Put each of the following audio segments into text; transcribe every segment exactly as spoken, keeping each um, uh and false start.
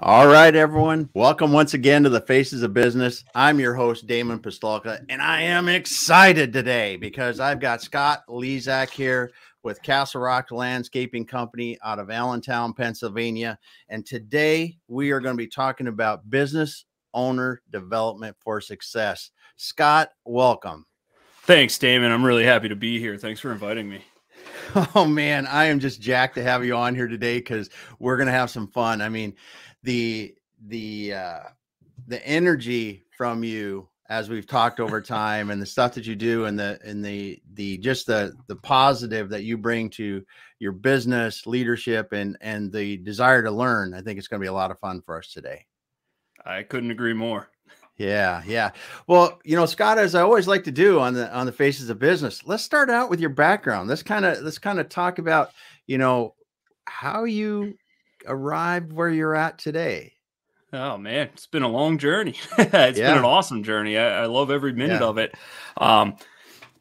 All right, everyone. Welcome once again to the Faces of Business. I'm your host, Damon Pistolka, and I am excited today because I've got Scott Lezak here with Kasel Rocks Landscaping Company out of Allentown, Pennsylvania. And today we are going to be talking about business owner development for success. Scott, welcome. Thanks, Damon. I'm really happy to be here. Thanks for inviting me. Oh, man, I am just jacked to have you on here today because we're going to have some fun. I mean, the the uh, the energy from you as we've talked over time and the stuff that you do and the and the the just the the positive that you bring to your business leadership and and the desire to learn. I think it's going to be a lot of fun for us today. I couldn't agree more. Yeah. Yeah. Well, you know, Scott, as I always like to do on the, on the Faces of Business, let's start out with your background. Let's kind of, let's kind of talk about, you know, how you arrived where you're at today. Oh man, it's been a long journey. It's yeah. been an awesome journey. I, I love every minute yeah. of it. Um,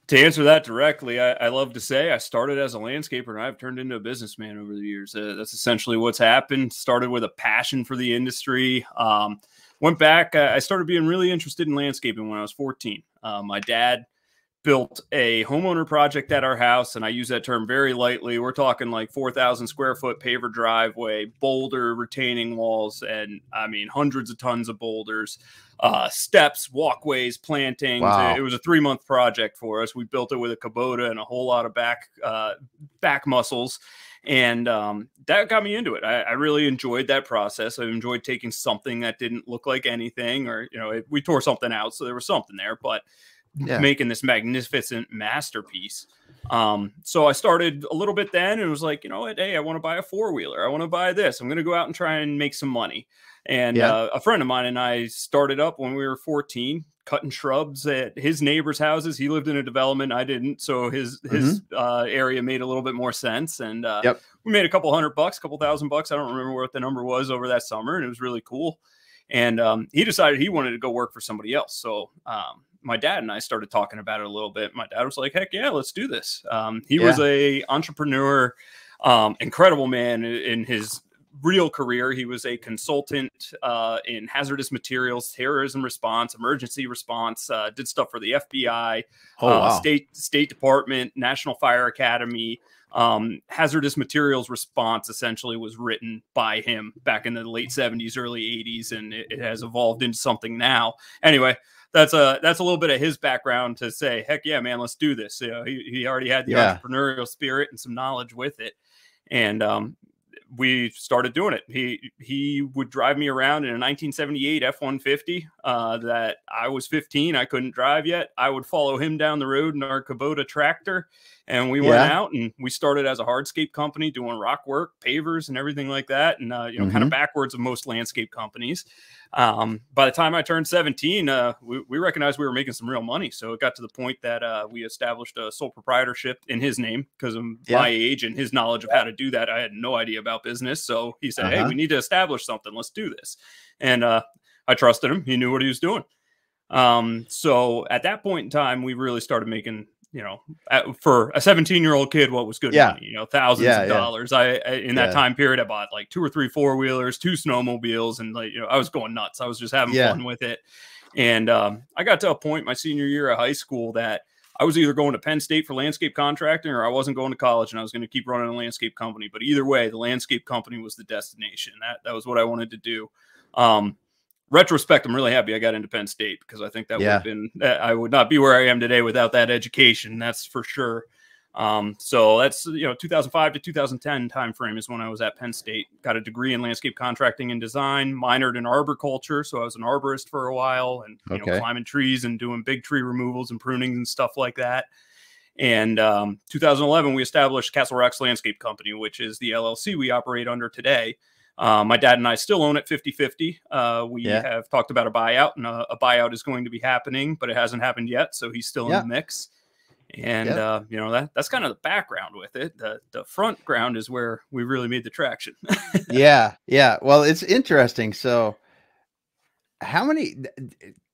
to answer that directly, I, I love to say I started as a landscaper and I've turned into a businessman over the years. Uh, that's essentially what's happened. Started with a passion for the industry. Um, Went back, I started being really interested in landscaping when I was fourteen. Uh, my dad built a homeowner project at our house, and I use that term very lightly. We're talking like four thousand square foot paver driveway, boulder retaining walls, and I mean hundreds of tons of boulders, uh, steps, walkways, plantings. Wow. It was a three-month project for us. We built it with a Kubota and a whole lot of back, uh, back muscles. And um, that got me into it. I, I really enjoyed that process. I enjoyed taking something that didn't look like anything or, you know, it, we tore something out. So there was something there, but yeah. making this magnificent masterpiece. Um, so I started a little bit then and was like, you know what? Hey, I want to buy a four wheeler. I want to buy this. I'm going to go out and try and make some money. And yeah. uh, a friend of mine and I started up when we were fourteen, cutting shrubs at his neighbors' houses. He lived in a development. I didn't. So his, his mm-hmm. uh, area made a little bit more sense. And uh, yep. we made a couple hundred bucks, a couple thousand bucks. I don't remember what the number was over that summer. And it was really cool. And um, he decided he wanted to go work for somebody else. So um, my dad and I started talking about it a little bit. My dad was like, heck yeah, let's do this. Um, he yeah. was a entrepreneur, um, incredible man in his real career. He was a consultant uh, in hazardous materials, terrorism response, emergency response, uh, did stuff for the F B I, oh, uh, wow. state, state department, National Fire Academy. Um, hazardous materials response essentially was written by him back in the late seventies, early eighties, and it, it has evolved into something now. Anyway, that's a, that's a little bit of his background to say, heck yeah, man, let's do this. You know, he, he already had the yeah. entrepreneurial spirit and some knowledge with it. And, um, we started doing it. He, he would drive me around in a nineteen seventy-eight F one fifty, uh, that I was fifteen. I couldn't drive yet. I would follow him down the road in our Kubota tractor. And we yeah. went out and we started as a hardscape company doing rock work, pavers and everything like that. And, uh, you know, mm-hmm. kind of backwards of most landscape companies. Um, by the time I turned seventeen, uh, we, we recognized we were making some real money. So it got to the point that, uh, we established a sole proprietorship in his name because of yeah. my age and his knowledge of how to do that. I had no idea about business. So he said, uh-huh. hey, we need to establish something. Let's do this. And, uh, I trusted him. He knew what he was doing. Um, so at that point in time, we really started making, you know, for a seventeen year old kid, what was good yeah. money, you know, thousands yeah, of yeah. dollars. I, in that yeah. time period, I bought like two or three four wheelers, two snowmobiles, and like, you know, I was going nuts. I was just having yeah. fun with it. And, um, I got to a point my senior year of high school that I was either going to Penn State for landscape contracting or I wasn't going to college and I was going to keep running a landscape company. But either way, the landscape company was the destination. That, that was what I wanted to do. Um, Retrospect, I'm really happy I got into Penn State because I think that yeah. would have been, I would not be where I am today without that education. That's for sure. Um, so that's, you know, two thousand five to two thousand ten timeframe is when I was at Penn State. Got a degree in landscape contracting and design, minored in arboriculture. So I was an arborist for a while and you okay. know, climbing trees and doing big tree removals and pruning and stuff like that. And um, two thousand eleven, we established Kasel Rocks Landscape Company, which is the L L C we operate under today. Uh, my dad and I still own it fifty fifty. Uh, we yeah. have talked about a buyout, and a, a buyout is going to be happening, but it hasn't happened yet. So he's still yeah. in the mix. And, yeah. uh, you know, that that's kind of the background with it. The, the front ground is where we really made the traction. yeah. Yeah. Well, it's interesting. So how many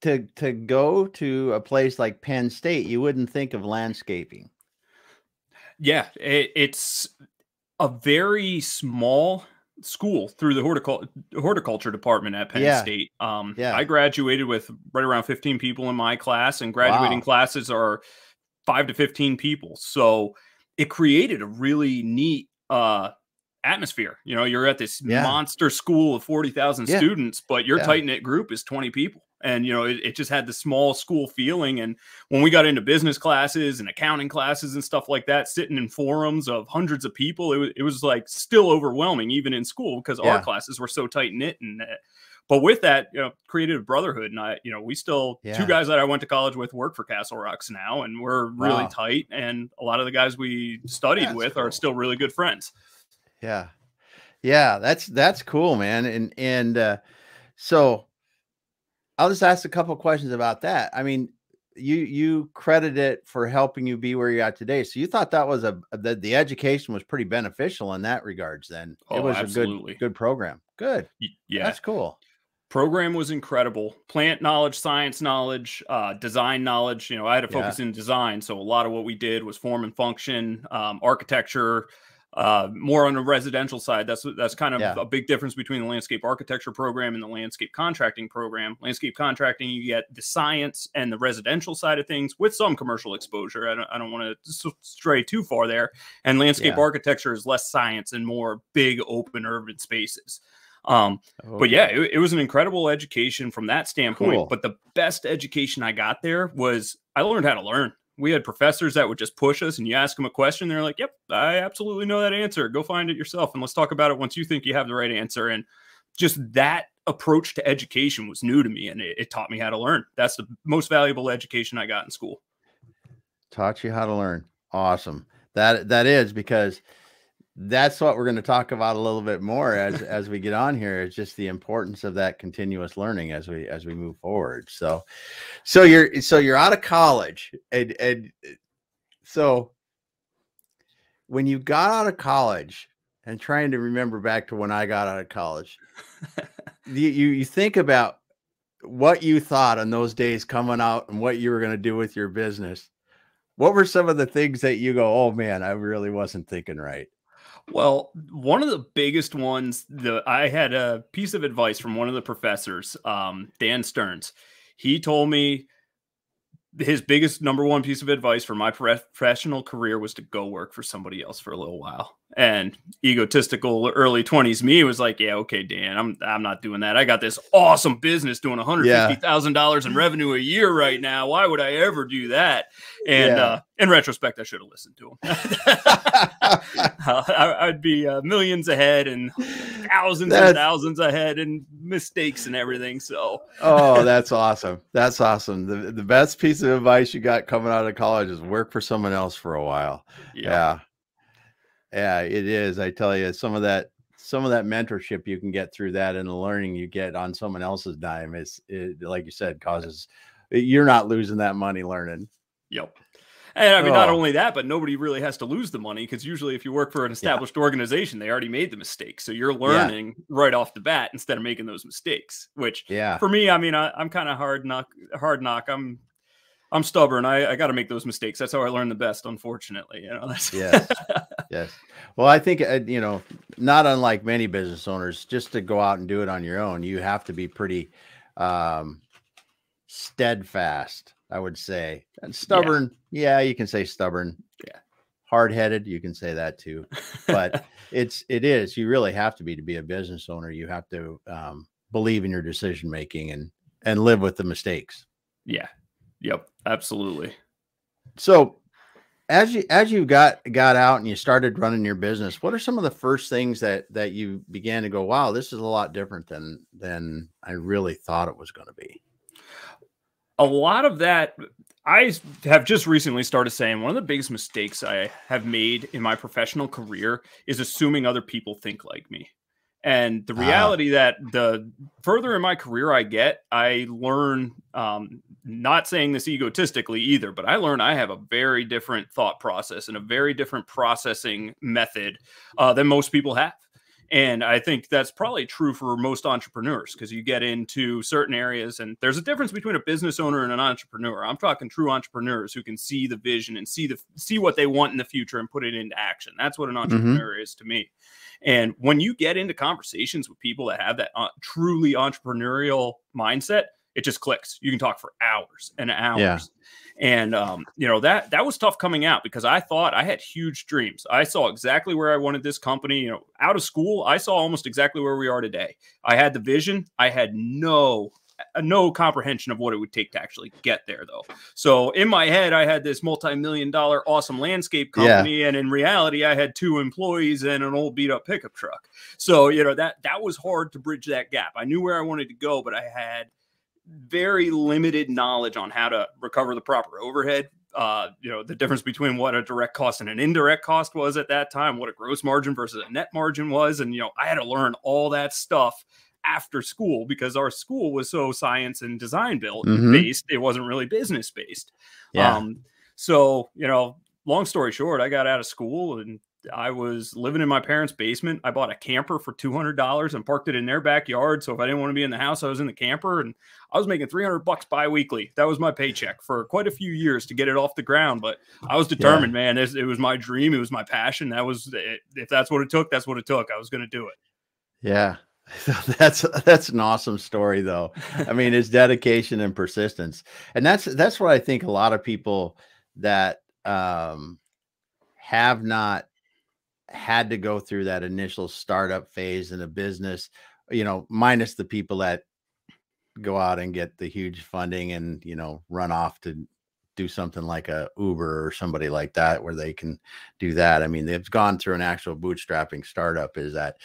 to, to go to a place like Penn State, you wouldn't think of landscaping. Yeah. It, it's a very small school through the horticul horticulture department at Penn yeah. State. Um, yeah. I graduated with right around fifteen people in my class, and graduating wow. classes are five to fifteen people. So it created a really neat uh, atmosphere. You know, you're at this yeah. monster school of forty thousand yeah. students, but your yeah. tight knit group is twenty people. And, you know, it, it just had the small school feeling. And when we got into business classes and accounting classes and stuff like that, sitting in forums of hundreds of people, it was, it was like still overwhelming, even in school, because yeah. our classes were so tight knit. And, uh, but with that, you know, created a brotherhood. And I, you know, we still, yeah. two guys that I went to college with work for Kasel Rocks now, and we're really wow. tight. And a lot of the guys we studied that's with cool. are still really good friends. Yeah. Yeah. That's, that's cool, man. And, and, uh, so, I'll just ask a couple of questions about that. I mean, you you credit it for helping you be where you're at today. So you thought that was a the, the education was pretty beneficial in that regards. Then oh, it was absolutely. a good good program. Good, yeah, that's cool. Program was incredible. Plant knowledge, science knowledge, uh, design knowledge. You know, I had to focus yeah. in design, so a lot of what we did was form and function, um, architecture. Uh, more on the residential side. That's that's kind of yeah. a big difference between the landscape architecture program and the landscape contracting program. Landscape contracting, you get the science and the residential side of things with some commercial exposure. I don't, I don't want to stray too far there. And landscape yeah. architecture is less science and more big open urban spaces. Um, okay. But yeah, it, it was an incredible education from that standpoint. Cool. But the best education I got there was I learned how to learn. We had professors that would just push us, and you ask them a question, they're like, yep, I absolutely know that answer. Go find it yourself. And let's talk about it once you think you have the right answer. And just that approach to education was new to me, and it, it taught me how to learn. That's the most valuable education I got in school. Taught you how to learn. Awesome. That, that is, because that's what we're going to talk about a little bit more as, as we get on here. It's just the importance of that continuous learning as we, as we move forward. So, so you're, so you're out of college. And, and so when you got out of college, and trying to remember back to when I got out of college, you, you, you think about what you thought on those days coming out and what you were going to do with your business. What were some of the things that you go, oh man, I really wasn't thinking right? Well, one of the biggest ones, the I had a piece of advice from one of the professors, um, Dan Stearns. He told me his biggest number one piece of advice for my professional career was to go work for somebody else for a little while. And egotistical early twenties me was like, yeah, okay, Dan, I'm I'm not doing that. I got this awesome business doing one hundred fifty thousand dollars yeah. in revenue a year right now. Why would I ever do that? And yeah. uh, in retrospect, I should have listened to him. I, I'd be uh, millions ahead and thousands that's... and thousands ahead and mistakes and everything. So, oh, that's awesome. That's awesome. The, the best piece of advice you got coming out of college is work for someone else for a while. Yeah. yeah. Yeah, it is. I tell you, some of that, some of that mentorship you can get through that, and the learning you get on someone else's dime is, it, like you said, causes you're not losing that money learning. Yep. And I mean, oh. not only that, but nobody really has to lose the money, because usually if you work for an established yeah. organization, they already made the mistake. So you're learning yeah. right off the bat instead of making those mistakes, which yeah. for me, I mean, I, I'm kind of hard knock, hard knock. I'm I'm stubborn. I, I got to make those mistakes. That's how I learn the best, unfortunately. You know, that's yes. yes. Well, I think, uh, you know, not unlike many business owners, just to go out and do it on your own, you have to be pretty um, steadfast, I would say. And stubborn. Yeah. yeah, you can say stubborn. Yeah. Hard-headed. You can say that too. But it's, it is, you really have to be, to be a business owner. You have to um, believe in your decision-making and, and live with the mistakes. Yeah. Yep, absolutely. So as you as you got got out and you started running your business, what are some of the first things that that you began to go, wow, this is a lot different than than I really thought it was going to be? A lot of that, I have just recently started saying, one of the biggest mistakes I have made in my professional career is assuming other people think like me. And the reality ah. that the further in my career I get, I learn, um, not saying this egotistically either, but I learn I have a very different thought process and a very different processing method uh, than most people have. And I think that's probably true for most entrepreneurs, because you get into certain areas and there's a difference between a business owner and an entrepreneur. I'm talking true entrepreneurs who can see the vision and see the see what they want in the future and put it into action. That's what an entrepreneur mm-hmm. is to me. And when you get into conversations with people that have that uh, truly entrepreneurial mindset, it just clicks. You can talk for hours and hours. Yeah. And, um, you know, that, that was tough coming out, because I thought I had huge dreams. I saw exactly where I wanted this company, you know, out of school. I saw almost exactly where we are today. I had the vision. I had no, no comprehension of what it would take to actually get there, though. So in my head, I had this multi-million dollar awesome landscape company. Yeah. And in reality, I had two employees and an old beat up pickup truck. So, you know, that, that was hard to bridge that gap. I knew where I wanted to go, but I had very limited knowledge on how to recover the proper overhead. Uh, you know, the difference between what a direct cost and an indirect cost was at that time, what a gross margin versus a net margin was. And, you know, I had to learn all that stuff after school, because our school was so science and design built mm-hmm. based. It wasn't really business based. Yeah. Um, so, you know, long story short, I got out of school and I was living in my parents' basement. I bought a camper for two hundred dollars and parked it in their backyard. So if I didn't want to be in the house, I was in the camper, and I was making three hundred bucks biweekly. That was my paycheck for quite a few years to get it off the ground. But I was determined, yeah. man, it, it was my dream. It was my passion. That was it. If that's what it took, that's what it took. I was going to do it. Yeah. That's, that's an awesome story though. I mean, it's dedication and persistence. And that's, that's what I think a lot of people that, um, have not had to go through that initial startup phase in a business, you know, minus the people that go out and get the huge funding and, you know, run off to do something like a Uber or somebody like that, where they can do that. I mean, they've gone through an actual bootstrapping startup. Is that,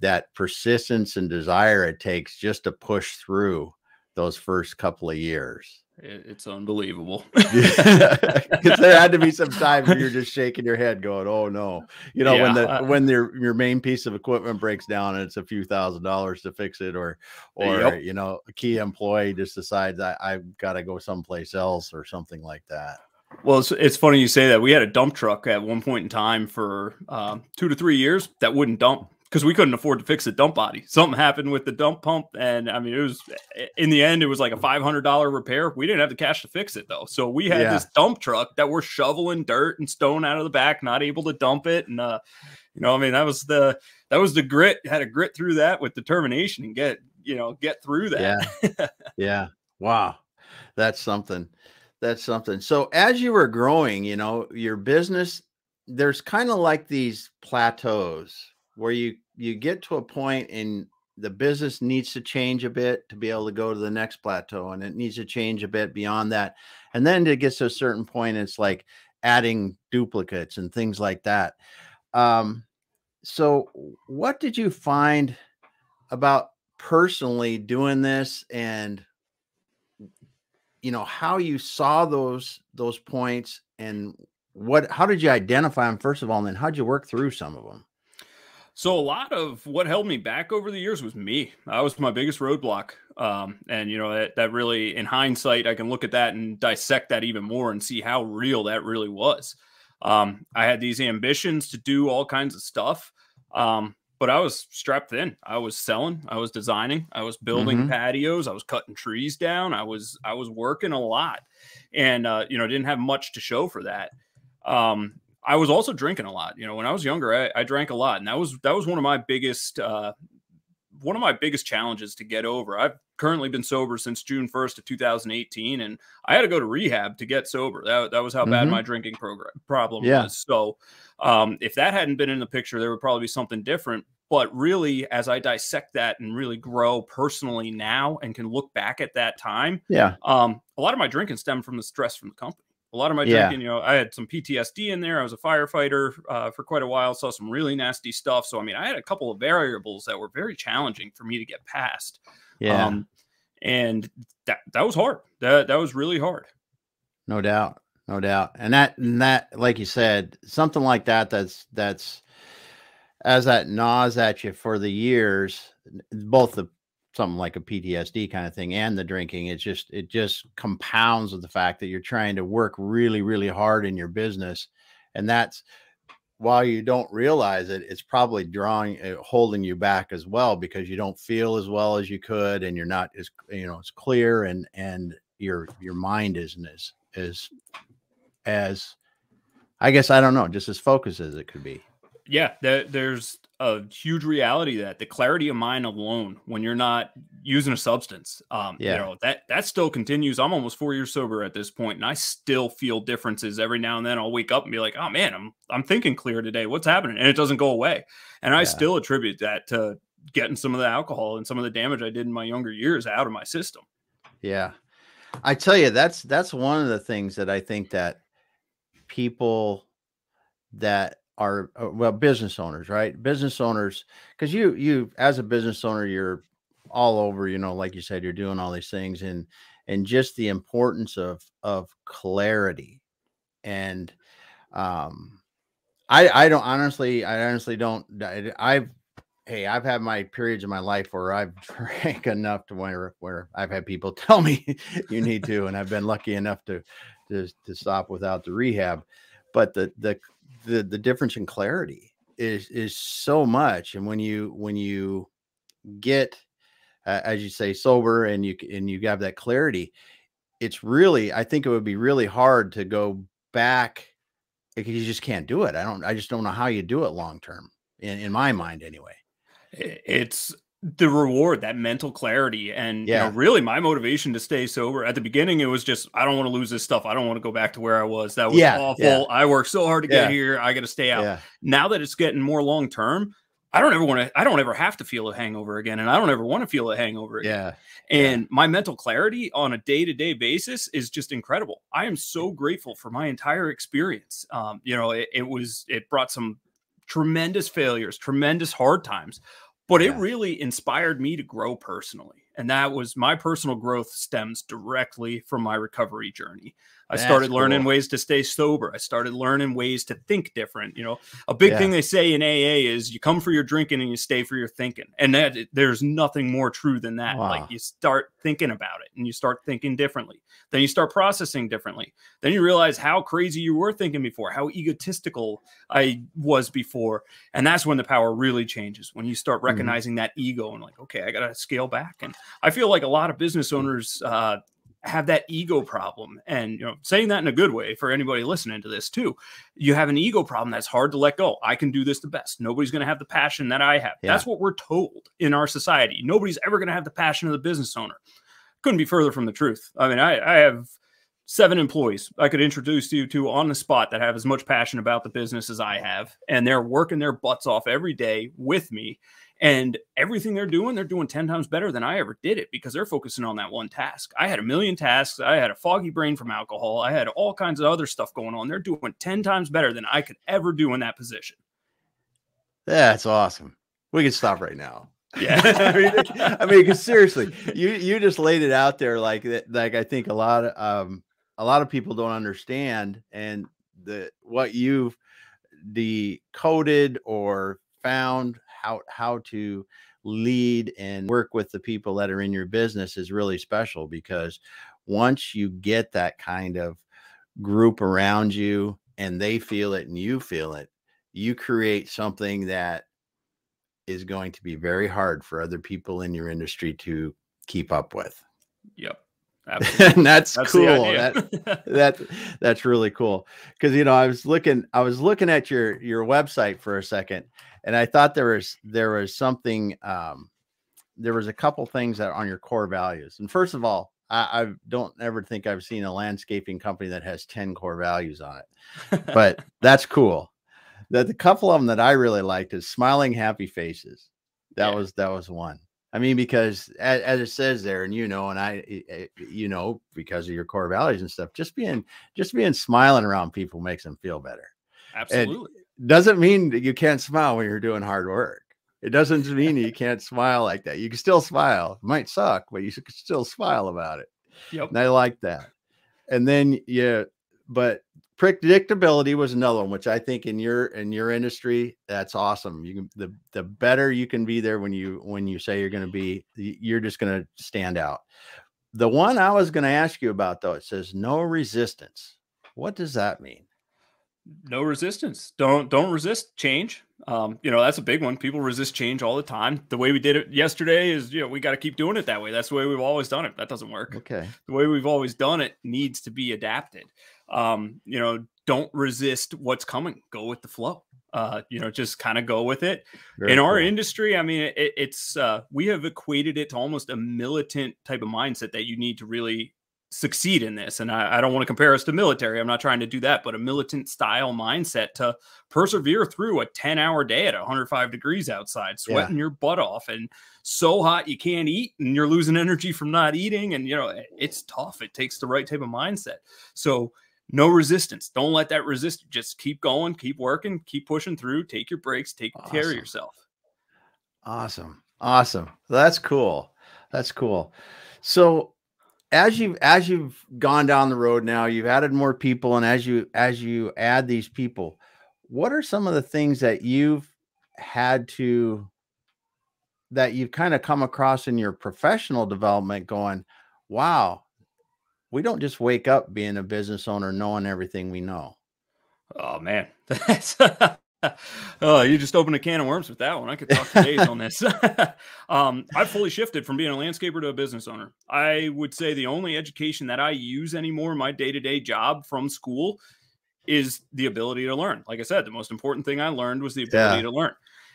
that persistence and desire it takes just to push through those first couple of years. It's unbelievable. There had to be some time where you're just shaking your head going, oh no, you know, yeah, when the, I, when their, your main piece of equipment breaks down and it's a few thousand dollars to fix it, or, or, yep. you know, a key employee just decides I, I've got to go someplace else or something like that. Well, it's, it's funny you say that. We had a dump truck at one point in time for um, two to three years that wouldn't dump, because we couldn't afford to fix the dump body. Something happened with the dump pump. And I mean, it was, in the end, it was like a five hundred dollar repair. We didn't have the cash to fix it though. So we had yeah. this dump truck that we're shoveling dirt and stone out of the back, not able to dump it. And, uh, you know, I mean, that was the, that was the grit, had a grit through that with determination and get, you know, get through that. Yeah. yeah. Wow. That's something. That's something. So as you were growing, you know, your business, there's kind of like these plateaus where you, you get to a point and the business needs to change a bit to be able to go to the next plateau, and it needs to change a bit beyond that. And then it gets to a certain point, it's like adding duplicates and things like that. Um, so what did you find about personally doing this, and, you know, how you saw those, those points, and what, how did you identify them first of all? And then how'd you work through some of them? So a lot of what held me back over the years was me. I was my biggest roadblock. Um, and, you know, that, that really, in hindsight, I can look at that and dissect that even more and see how real that really was. Um, I had these ambitions to do all kinds of stuff, um, but I was strapped thin. I was selling, I was designing, I was building mm-hmm. patios, I was cutting trees down, I was I was working a lot, and uh, you know, didn't have much to show for that. Um, I was also drinking a lot. You know, when I was younger, I, I drank a lot, and that was, that was one of my biggest, uh, one of my biggest challenges to get over. I've currently been sober since June first of two thousand eighteen, and I had to go to rehab to get sober. That, that was how mm-hmm. bad my drinking program problem yeah. was. So, um, if that hadn't been in the picture, there would probably be something different. But really, as I dissect that and really grow personally now and can look back at that time, yeah, um, a lot of my drinking stemmed from the stress from the company. A lot of my drinking, yeah. you know, I had some P T S D in there. I was a firefighter uh, for quite a while, saw some really nasty stuff. So, I mean, I had a couple of variables that were very challenging for me to get past. Yeah. Um, and that, that was hard. That, that was really hard. No doubt. No doubt. And that, and that, like you said, something like that, that's, that's, as that gnaws at you for the years, both the, something like a P T S D kind of thing and the drinking, it's just, it just compounds with the fact that you're trying to work really, really hard in your business. And that's, while you don't realize it, it's probably drawing, uh, holding you back as well, because you don't feel as well as you could, and you're not as, you know, it's clear, and, and your, your mind isn't as, as, as, I guess, I don't know, just as focused as it could be. Yeah. There, there's a huge reality that the clarity of mind alone, when you're not using a substance, um, yeah. you know, that, that still continues. I'm almost four years sober at this point, and I still feel differences every now and then. I'll wake up and be like, oh man, I'm, I'm thinking clear today. What's happening? And it doesn't go away. And I yeah. still attribute that to getting some of the alcohol and some of the damage I did in my younger years out of my system. Yeah. I tell you, that's, that's one of the things that I think that people that are, well, business owners, right? Business owners, because you, you, as a business owner, you're all over, you know, like you said, you're doing all these things, and, and just the importance of, of clarity. And, um, I, I don't honestly, I honestly don't, I, I've, hey, I've had my periods in my life where I've drank enough to where, where I've had people tell me you need to, and I've been lucky enough to, to, to stop without the rehab. But the, the, the, the difference in clarity is, is so much. And when you, when you get, uh, as you say, sober, and you, and you have that clarity, it's really, I think it would be really hard to go back, because you just can't do it. I don't, I just don't know how you do it long-term, in, in my mind anyway. It's the reward, that mental clarity. And yeah. you know, really my motivation to stay sober at the beginning, it was just, I don't want to lose this stuff. I don't want to go back to where I was. That was yeah, awful. Yeah. I worked so hard to get yeah. here. I got to stay out. Yeah. Now that it's getting more long-term, I don't ever want to, I don't ever have to feel a hangover again. And I don't ever want to feel a hangover again. Yeah. And yeah. my mental clarity on a day-to-day basis is just incredible. I am so grateful for my entire experience. Um, you know, it, it was, it brought some tremendous failures, tremendous hard times, but yeah. it really inspired me to grow personally. And that was, my personal growth stems directly from my recovery journey. I That's started learning cool. ways to stay sober. I started learning ways to think different. You know, a big yeah. thing they say in A A is you come for your drinking and you stay for your thinking. And that, there's nothing more true than that. Wow. Like, you start thinking about it, and you start thinking differently. Then you start processing differently. Then you realize how crazy you were thinking before, how egotistical I was before. And that's when the power really changes, when you start recognizing mm-hmm. that ego and like, okay, I got to scale back. And I feel like a lot of business owners, uh, have that ego problem. And, you know, saying that in a good way for anybody listening to this too, you have an ego problem that's hard to let go. I can do this the best. Nobody's going to have the passion that I have. Yeah. That's what we're told in our society. Nobody's ever going to have the passion of the business owner. Couldn't be further from the truth. I mean, I, I have seven employees I could introduce you to on the spot that have as much passion about the business as I have. And they're working their butts off every day with me. And everything they're doing, they're doing ten times better than I ever did it, because they're focusing on that one task. I had a million tasks. I had a foggy brain from alcohol. I had all kinds of other stuff going on. They're doing ten times better than I could ever do in that position. That's awesome. We can stop right now. Yeah. I mean, I mean, 'cause seriously, you, you just laid it out there. Like that, like, I think a lot of, um, a lot of people don't understand, and the, what you've decoded or found, How, how to lead and work with the people that are in your business is really special, because once you get that kind of group around you and they feel it and you feel it, you create something that is going to be very hard for other people in your industry to keep up with. Yep. Absolutely. And that's, that's cool. That, that, that's really cool. 'Cause, you know, I was looking, I was looking at your, your website for a second, and I thought there was, there was something, um, there was a couple things that are on your core values. And first of all, I, I don't ever think I've seen a landscaping company that has ten core values on it, but that's cool. That the couple of them that I really liked is smiling, happy faces. That yeah. was, that was one. I mean, because as, as it says there, and you know, and I, you know, because of your core values and stuff, just being, just being smiling around people makes them feel better. Absolutely. It doesn't mean that you can't smile when you're doing hard work. It doesn't mean you can't smile like that. You can still smile. It might suck, but you can still smile about it. Yep. And I like that. And then, yeah, but predictability was another one, which I think in your, in your industry, that's awesome. You can, the, the better you can be there when you, when you say you're going to be, you're just going to stand out. The one I was going to ask you about though, it says no resistance. What does that mean? no resistance. Don't, don't resist change. Um, you know, that's a big one. People resist change all the time. The way we did it yesterday is, you know, we got to keep doing it that way. That's the way we've always done it. That doesn't work. Okay. The way we've always done it needs to be adapted. Um, you know, don't resist what's coming. Go with the flow. Uh, you know, just kind of go with it. Very In our cool. industry, I mean, it, it's uh, we have equated it to almost a militant type of mindset that you need to really succeed in this. And I, I don't want to compare us to military. I'm not trying to do that, but a militant style mindset to persevere through a ten hour day at one hundred five degrees outside, sweating yeah. your butt off and so hot you can't eat and you're losing energy from not eating. And, you know, it's tough. It takes the right type of mindset. So no resistance. Don't let that resist. Just keep going, keep working, keep pushing through, take your breaks, take awesome. care of yourself. Awesome. Awesome. That's cool. That's cool. So, As you've, as you've gone down the road now, you've added more people. And as you, as you add these people, what are some of the things that you've had to, that you've kind of come across in your professional development going, wow, we don't just wake up being a business owner, knowing everything we know. Oh man. That's oh, you just opened a can of worms with that one. I could talk for days on this. um, I've fully shifted from being a landscaper to a business owner. I would say the only education that I use anymore in my day-to-day job from school is the ability to learn. Like I said, the most important thing I learned was the ability yeah. to learn.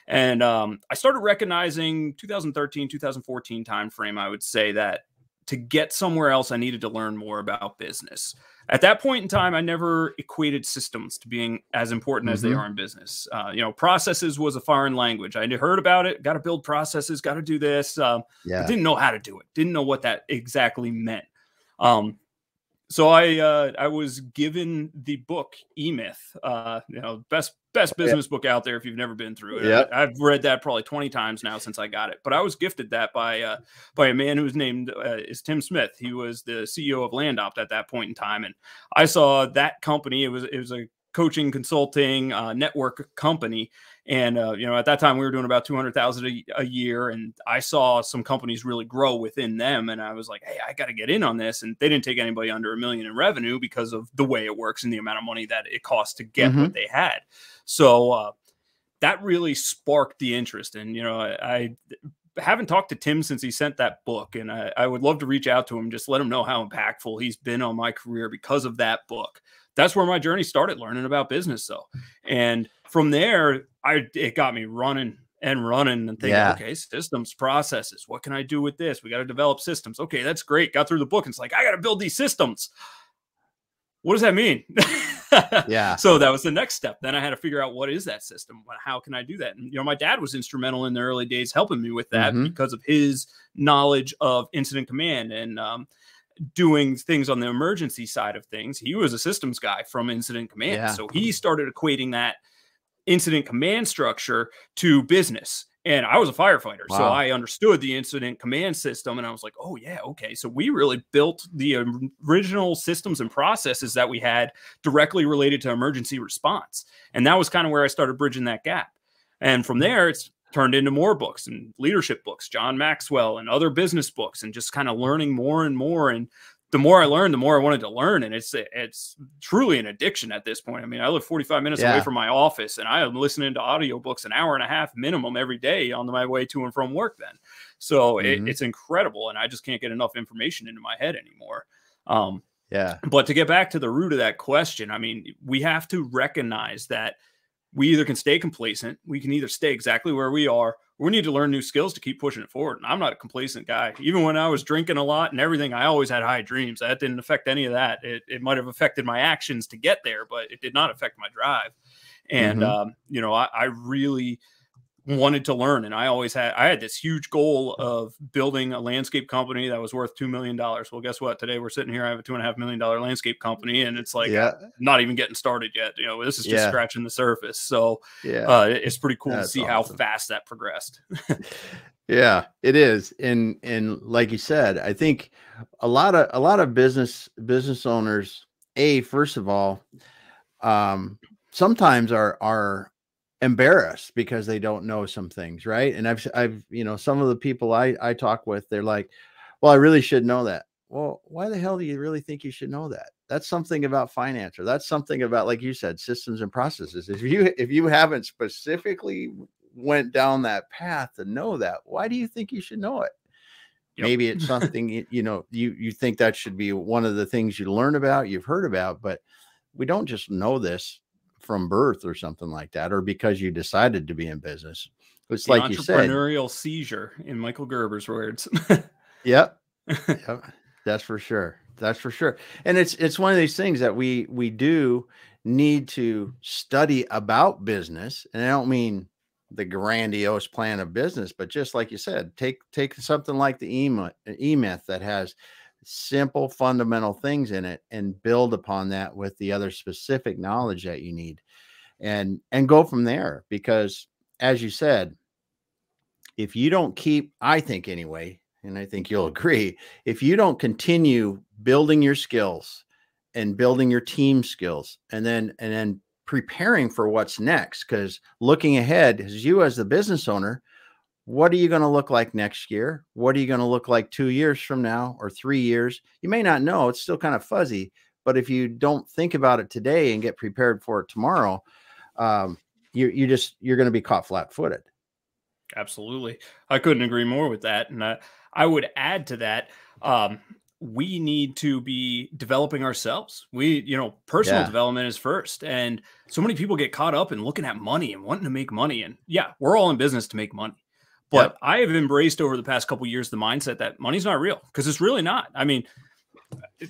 And um, I started recognizing two thousand thirteen, two thousand fourteen timeframe, I would say that to get somewhere else, I needed to learn more about business. At that point in time, I never equated systems to being as important mm-hmm. as they are in business. Uh, you know, processes was a foreign language. I heard about it. Got to build processes. Got to do this. Um, yeah. I didn't know how to do it. Didn't know what that exactly meant. Um, so I uh, I was given the book E Myth. Uh, you know, best best business yeah. book out there if you've never been through it. Yeah. I, I've read that probably twenty times now since I got it. But I was gifted that by uh, by a man who's named uh, is Tim Smith. He was the C E O of LandOpt at that point in time, and I saw that company. It was it was a coaching, consulting, uh, network company, and uh, you know, at that time we were doing about two hundred thousand a year, and I saw some companies really grow within them, and I was like, hey, I got to get in on this. And they didn't take anybody under a million in revenue because of the way it works and the amount of money that it costs to get mm-hmm. what they had. So uh, that really sparked the interest, and you know, I. I haven't talked to Tim since he sent that book, and I, I would love to reach out to him, just let him know how impactful he's been on my career because of that book. That's where my journey started, learning about business though. And from there, I, it got me running and running and thinking, yeah. okay, systems, processes, what can I do with this? We got to develop systems. Okay, that's great. Got through the book. And it's like, I got to build these systems. What does that mean? yeah. So that was the next step. Then I had to figure out, what is that system? How can I do that? And, you know, my dad was instrumental in the early days helping me with that mm-hmm. because of his knowledge of incident command and um, doing things on the emergency side of things. He was a systems guy from incident command. Yeah. So he started equating that incident command structure to business. And I was a firefighter, wow. so I understood the incident command system, and I was like, oh, yeah, okay. So we really built the original systems and processes that we had directly related to emergency response. And that was kind of where I started bridging that gap. And from there, it's turned into more books and leadership books, John Maxwell and other business books, and just kind of learning more and more. And the more I learned, the more I wanted to learn. And it's, it's truly an addiction at this point. I mean, I live forty-five minutes yeah. away from my office, and I am listening to audiobooks an hour and a half minimum every day on my way to and from work then. So mm-hmm. it, it's incredible. And I just can't get enough information into my head anymore. Um, yeah. But to get back to the root of that question, I mean, we have to recognize that we either can stay complacent. We can either stay exactly where we are. We need to learn new skills to keep pushing it forward. And I'm not a complacent guy. Even when I was drinking a lot and everything, I always had high dreams. That didn't affect any of that. It, it might have affected my actions to get there, but it did not affect my drive. And, mm-hmm. um, you know, I, I really wanted to learn. And I always had, I had this huge goal of building a landscape company that was worth two million dollars. Well, guess what? Today we're sitting here, I have a two and a half million dollar landscape company, and it's like, yeah. not even getting started yet. You know, this is just yeah. scratching the surface. So yeah. uh, it's pretty cool That's to see awesome. how fast that progressed. yeah, it is. And, and like you said, I think a lot of, a lot of business, business owners, a, first of all, um, sometimes are, are, embarrassed because they don't know some things. Right. And I've, I've, you know, some of the people I, I talk with, they're like, well, I really should know that. Well, why the hell do you really think you should know that? That's something about finance, or that's something about, like you said, systems and processes. If you, if you haven't specifically went down that path to know that, why do you think you should know it? Yep. Maybe it's something, you know, you, you think that should be one of the things you learn about, you've heard about, but we don't just know this from birth or something like that, or because you decided to be in business. It's the, like you said, entrepreneurial seizure, in Michael Gerber's words. Yep. Yep. That's for sure. That's for sure. And it's, it's one of these things that we, we do need to study about business. And I don't mean the grandiose plan of business, but just like you said, take, take something like the E Myth that has simple fundamental things in it, and build upon that with the other specific knowledge that you need, and, and go from there. Because as you said, if you don't keep, I think anyway, and I think you'll agree, if you don't continue building your skills and building your team skills, and then, and then preparing for what's next, because looking ahead as you, as the business owner, what are you going to look like next year? What are you going to look like two years from now, or three years? You may not know. It's still kind of fuzzy, but if you don't think about it today and get prepared for it tomorrow, um, you, you just, you're going to be caught flat footed. Absolutely. I couldn't agree more with that. And I, I would add to that, um, we need to be developing ourselves. We, you know, personal yeah. development is first. And so many people get caught up in looking at money and wanting to make money. And yeah, we're all in business to make money. But yep. I have embraced over the past couple of years the mindset that money's not real, because it's really not. I mean,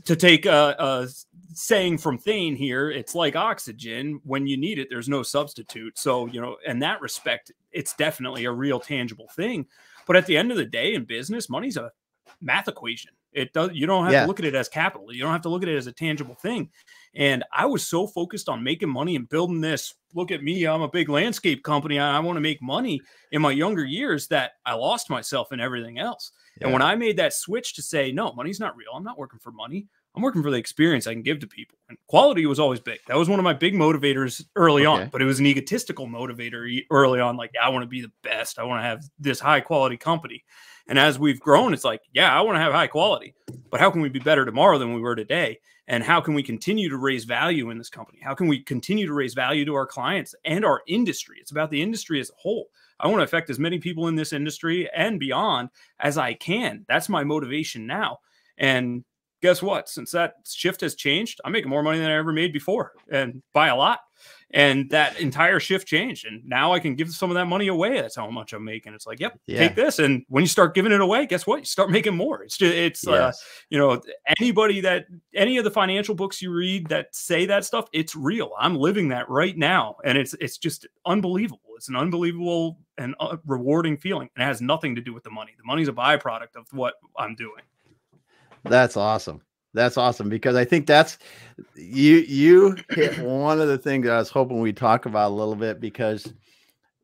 to take a, a saying from Thane here, it's like oxygen. When you need it, there's no substitute. So, you know, in that respect, it's definitely a real tangible thing. But at the end of the day, in business, money's a math equation. It does. You don't have yeah. to look at it as capital. You don't have to look at it as a tangible thing. And I was so focused on making money and building this, look at me, I'm a big landscape company, I, I want to make money, in my younger years, that I lost myself in everything else. Yeah. And when I made that switch to say, no, money's not real, I'm not working for money, I'm working for the experience I can give to people. And quality was always big. That was one of my big motivators early okay. on, but it was an egotistical motivator early on. Like, I want to be the best. I want to have this high quality company. And as we've grown, it's like, yeah, I want to have high quality, but how can we be better tomorrow than we were today? And how can we continue to raise value in this company? How can we continue to raise value to our clients and our industry? It's about the industry as a whole. I want to affect as many people in this industry and beyond as I can. That's my motivation now. And guess what? Since that shift has changed, I'm making more money than I ever made before, and by a lot. And that entire shift changed. And now I can give some of that money away. That's how much I'm making. It's like, yep, yeah. take this. And when you start giving it away, guess what? You start making more. It's just, it's, yes. uh, you know, anybody that, any of the financial books you read that say that stuff, it's real. I'm living that right now. And it's, it's just unbelievable. It's an unbelievable and uh, rewarding feeling. And it has nothing to do with the money. The money's a byproduct of what I'm doing. That's awesome. That's awesome, because I think that's, you, you hit one of the things I was hoping we'd talk about a little bit, because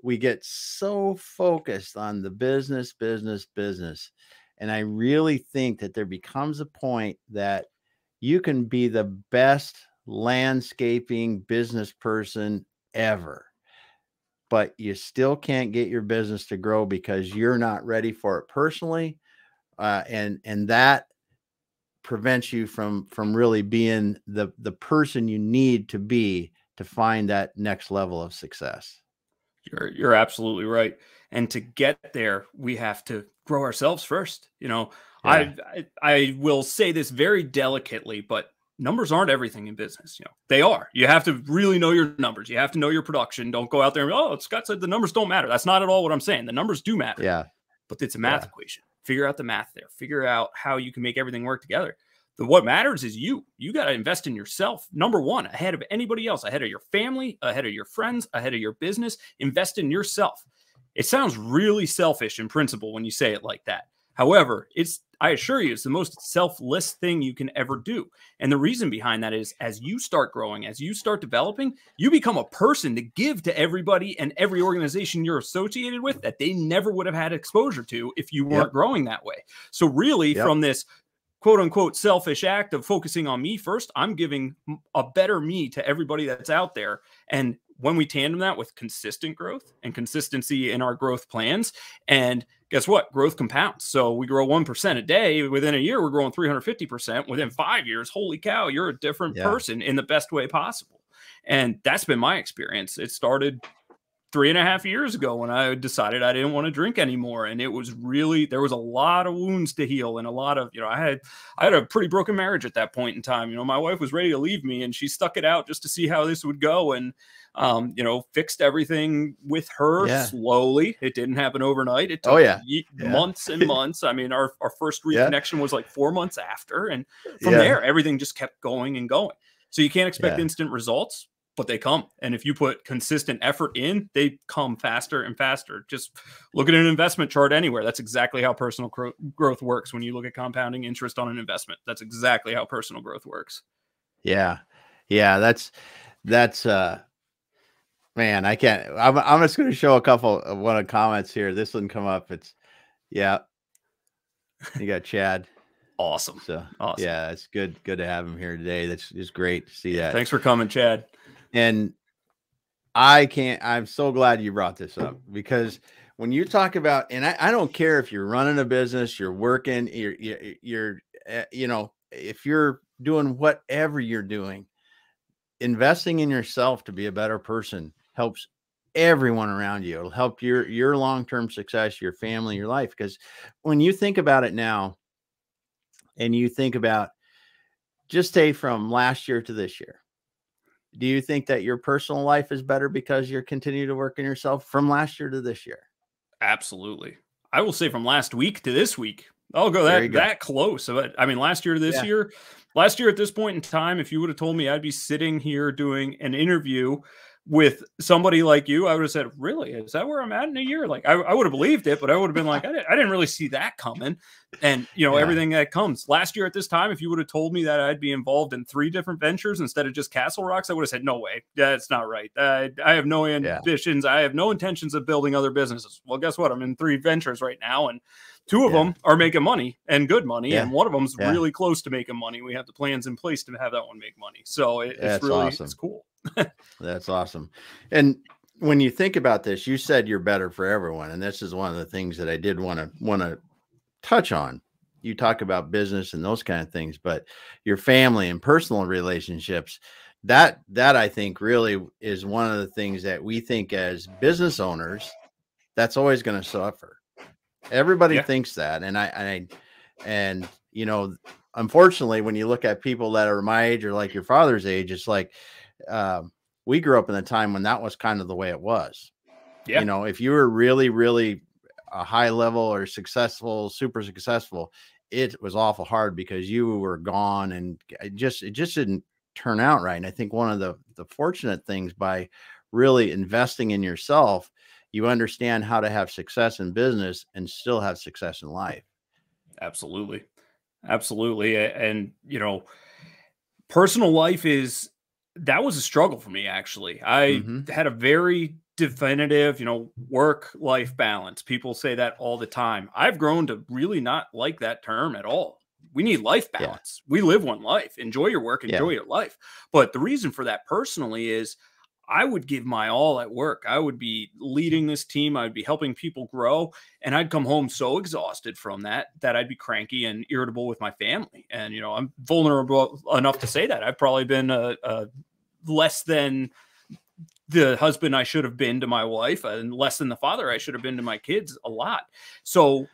we get so focused on the business, business, business. And I really think that there becomes a point that you can be the best landscaping business person ever, but you still can't get your business to grow because you're not ready for it personally. Uh, and, and that prevents you from from really being the the person you need to be to find that next level of success. You're you're absolutely right. And to get there, we have to grow ourselves first. You know, yeah. I, I I will say this very delicately, but numbers aren't everything in business. You know, they are. You have to really know your numbers. You have to know your production. Don't go out there and be, oh, Scott said the numbers don't matter. That's not at all what I'm saying. The numbers do matter. Yeah, but it's a math yeah. equation. Figure out the math there. Figure out how you can make everything work together. The, what matters is you. You got to invest in yourself. Number one, ahead of anybody else, ahead of your family, ahead of your friends, ahead of your business, invest in yourself. It sounds really selfish in principle when you say it like that. However, it's, I assure you, it's the most selfless thing you can ever do. And the reason behind that is, as you start growing, as you start developing, you become a person to give to everybody and every organization you're associated with that they never would have had exposure to if you weren't yep. growing that way. So really yep. from this quote unquote selfish act of focusing on me first, I'm giving a better me to everybody that's out there. And when we tandem that with consistent growth and consistency in our growth plans, and guess what? Growth compounds. So we grow one percent a day. Within a year, we're growing three hundred fifty percent. Within five years, holy cow, you're a different yeah. person in the best way possible. And that's been my experience. It started three and a half years ago when I decided I didn't want to drink anymore. And it was really, there was a lot of wounds to heal and a lot of, you know, I had, I had a pretty broken marriage at that point in time. You know, my wife was ready to leave me and she stuck it out just to see how this would go. And, um, you know, fixed everything with her yeah. slowly. It didn't happen overnight. It took oh, yeah. months yeah. and months. I mean, our, our first reconnection yeah. was like four months after. And from yeah. there, everything just kept going and going. So you can't expect yeah. instant results, but they come. And if you put consistent effort in, they come faster and faster. Just look at an investment chart anywhere. That's exactly how personal gro- growth works. When you look at compounding interest on an investment, that's exactly how personal growth works. Yeah. Yeah. That's, that's, uh, man, I can't, I'm, I'm just going to show a couple of one of the comments here. This one come up. It's yeah. You got Chad. Awesome. So awesome. Yeah, it's good. Good to have him here today. That's just great to see that. Thanks for coming, Chad. And I can't, I'm so glad you brought this up, because when you talk about, and I, I don't care if you're running a business, you're working, you're, you're, you're, you know, if you're doing whatever you're doing, investing in yourself to be a better person helps everyone around you. It'll help your, your long-term success, your family, your life. Because when you think about it now, and you think about just say from last year to this year, do you think that your personal life is better because you're continuing to work on yourself from last year to this year? Absolutely. I will say from last week to this week, I'll go that, go. that close. I mean, last year to this yeah. year, last year at this point in time, if you would have told me I'd be sitting here doing an interview with somebody like you, I would have said, really, is that where I'm at in a year? Like I, I would have believed it, but I would have been like, I didn't, I didn't really see that coming. And you know, yeah. everything that comes last year at this time, if you would have told me that I'd be involved in three different ventures instead of just Kasel Rocks, I would have said, no way, that's not right. I, I have no ambitions. Yeah. I have no intentions of building other businesses. Well, guess what? I'm in three ventures right now. And two of yeah. them are making money and good money. Yeah. And one of them's yeah. really close to making money. We have the plans in place to have that one make money. So it, it's really, awesome. It's cool. That's awesome. And when you think about this, you said you're better for everyone. And this is one of the things that I did want to want to touch on. You talk about business and those kind of things, but your family and personal relationships, that that I think really is one of the things that we think as business owners, that's always going to suffer. Everybody yeah. thinks that. And I, and I, and you know, unfortunately, when you look at people that are my age or like your father's age, it's like, Um, we grew up in a time when that was kind of the way it was. Yeah. You know, if you were really, really a high level or successful, super successful, it was awful hard because you were gone and it just, it just didn't turn out right. And I think one of the, the fortunate things by really investing in yourself, you understand how to have success in business and still have success in life. Absolutely. Absolutely. And, you know, personal life is, that was a struggle for me, actually. I mm-hmm. had a very definitive, you know, work-life balance. People say that all the time. I've grown to really not like that term at all. We need life balance. Yeah. We live one life. Enjoy your work, enjoy yeah. your life. But the reason for that personally is I would give my all at work. I would be leading this team. I'd be helping people grow. And I'd come home so exhausted from that, that I'd be cranky and irritable with my family. And, you know, I'm vulnerable enough to say that. I've probably been a, a less than the husband I should have been to my wife and less than the father I should have been to my kids a lot. So